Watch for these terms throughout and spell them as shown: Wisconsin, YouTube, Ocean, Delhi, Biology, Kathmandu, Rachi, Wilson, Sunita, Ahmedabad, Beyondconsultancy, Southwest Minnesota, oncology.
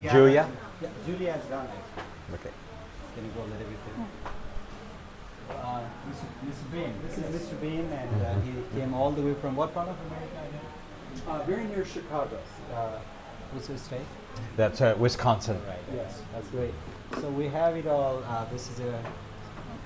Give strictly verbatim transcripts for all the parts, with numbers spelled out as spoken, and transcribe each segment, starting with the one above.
Yeah. Julia? Yeah, Julia has done it. Okay. Can you go a little bit there? Uh, Mister Bean. This is Mister Bean, and uh, he came all the way from what part of America? Uh, very near Chicago. Uh, what's his state? That's uh, Wisconsin. Right. Yes, that's great. So we have it all. Uh, this is a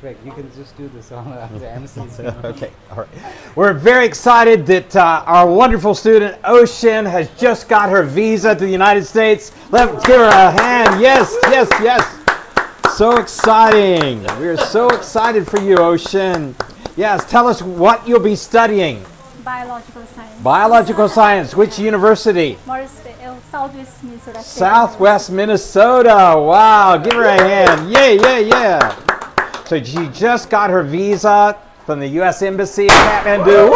Greg, you can just do this on uh, the M C. So. Okay, all right. We're very excited that uh, our wonderful student, Ocean, has just got her visa to the United States. Let's give her a hand. Yes, yes, yes. So exciting. We are so excited for you, Ocean. Yes, tell us what you'll be studying. Biological science. Biological science. Which university? Morris, uh, Southwest Minnesota. Southwest Minnesota. Wow, give her a hand. Yeah, yeah, yeah. So she just got her visa from the U S Embassy in Kathmandu.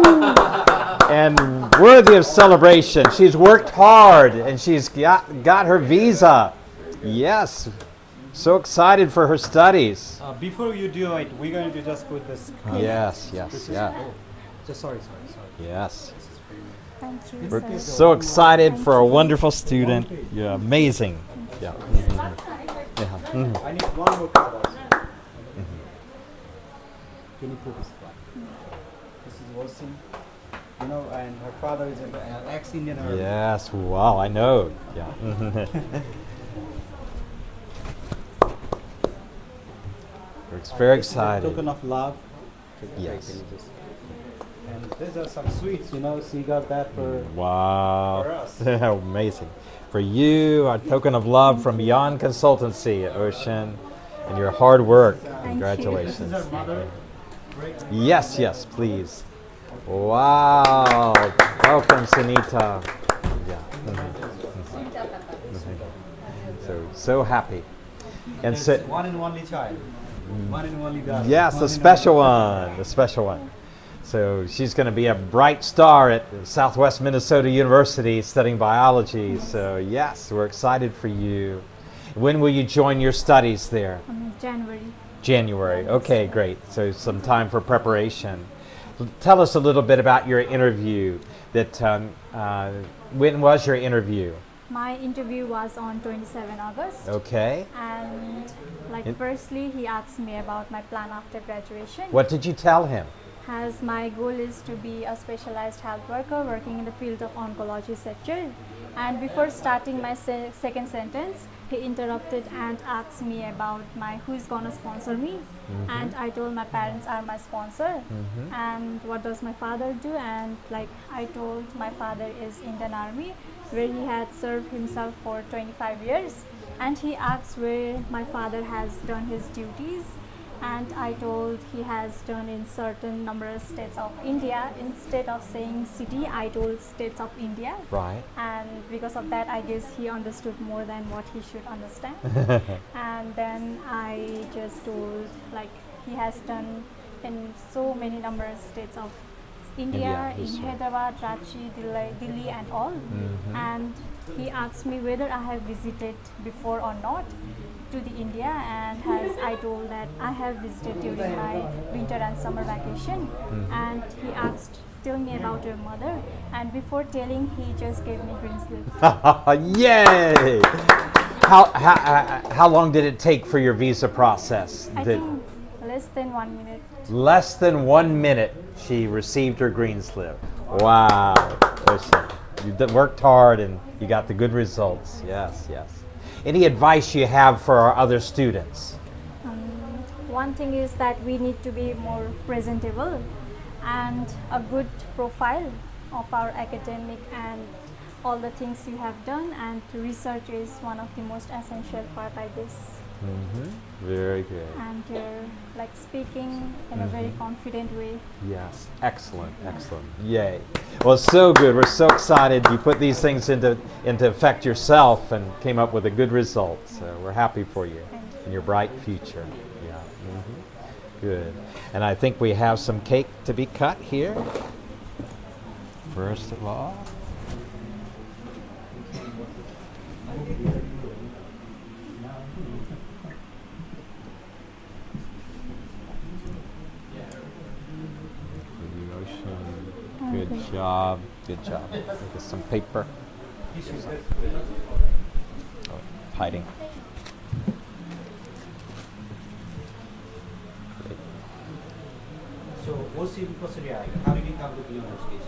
Woo! And worthy of celebration. She's worked hard and she's got, got her visa. Yes. So excited for her studies. Uh, before you do it, we're going to just put this. Uh, yes, yes, this yeah. Is, oh, just sorry, sorry, sorry. Yes. Thank you. We're so excited Thank for a wonderful student. You're yeah, amazing. Yeah. Mm-hmm. Yeah. Mm-hmm. I need one more card. Can you put this back? This is Wilson, you know, and her father is an ex-Indian. Yes, wow, I know. Yeah. It's very exciting. Token of love. Yes. And these are some sweets, you know. So you got that for wow. For us. Amazing. For you, our token of love from Beyond Consultancy, Ocean, and your hard work. Thank Congratulations. You. This is her mother. Yes, yes, please. Wow. Welcome, Sunita. Yeah. Mm-hmm. Mm-hmm. So, so happy. And so, one and only child. One and only girl. Yes, a special one. A special one. So she's going to be a bright star at Southwest Minnesota University studying biology. So yes, we're excited for you. When will you join your studies there? Um, January. January. Okay, great. So some time for preparation. Tell us a little bit about your interview. That um, uh, when was your interview? My interview was on twenty-seventh of August. Okay. And like In firstly, he asked me about my plan after graduation. What did you tell him? As my goal is to be a specialized health worker working in the field of oncology sector. And before starting my se second sentence, he interrupted and asked me about my who's gonna sponsor me. Mm-hmm. And I told my parents are my sponsor. Mm-hmm. And what does my father do? And like I told my father is Indian Army, where he had served himself for twenty-five years. And he asked where my father has done his duties. And I told he has done in certain number of states of India. Instead of saying city, I told states of India. Right. And because of that, I guess he understood more than what he should understand. And then I just told like he has done in so many number of states of India, India in Ahmedabad, right. Rachi, Delhi, Delhi and all. Mm-hmm. And he asked me whether I have visited before or not. To the India, and has I told that I have visited during my winter and summer vacation. Mm-hmm. And he asked, tell me about your mother, and before telling he just gave me green slip. Yay! How, how, how long did it take for your visa process? I did think less than one minute. Less than one minute she received her green slip. Wow. Listen, you worked hard and you got the good results. Yes, yes. Any advice you have for our other students? Um, one thing is that we need to be more presentable and a good profile of our academic and all the things you have done, and research is one of the most essential part I guess. Mm-hmm. Very good. And you're like speaking in mm-hmm. a very confident way. Yes, excellent, yeah. excellent. Yay. Well, so good. We're so excited you put these things into, into effect yourself and came up with a good result. So we're happy for you and your bright future. Yeah. Mm-hmm. Good. And I think we have some cake to be cut here. First of all. Good job. Good job. There's some paper. hiding. Great. So, what's the process? How did you come to Biology?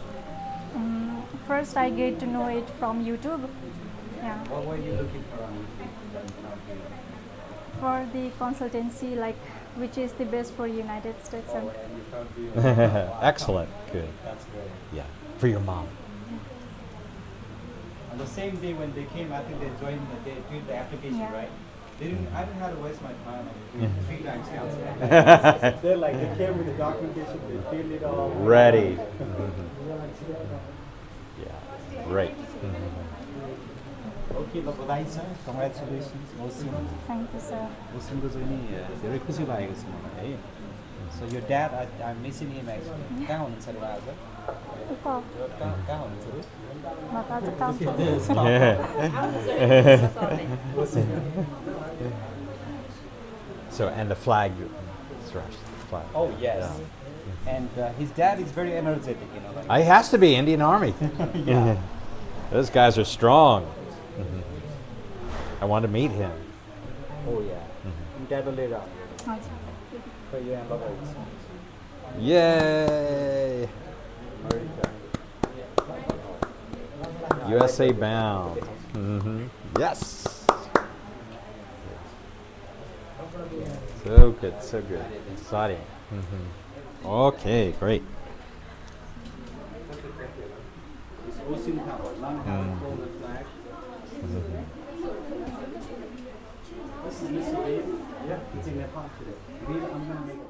First, I get to know it from YouTube. Yeah. What were you looking for on YouTube? For the consultancy, like which is the best for United States. Oh, and excellent. Good. That's great. Yeah. For your mom. On the same day when they came, I think they joined, the, they did the application, yeah. Right? They didn't, I didn't have to waste my time. Like, three times counseling. They're like, they came with the documentation, they filled it all. Ready. Yeah, great. Okay, Babalai sir, congratulations. Thank you, sir. So your dad, I, I'm missing him actually. So, and the flag, flag. Oh, yes. Yeah. And uh, his dad is very energetic, you know. Like he has to be, Indian Army. Yeah. Those guys are strong. Mm-hmm. I want to meet him. Oh, yeah. Mm-hmm. Yay! U S A bound. Mm-hmm. Yes. So good, so good. Exciting. Mm-hmm. Okay, great. Mm-hmm.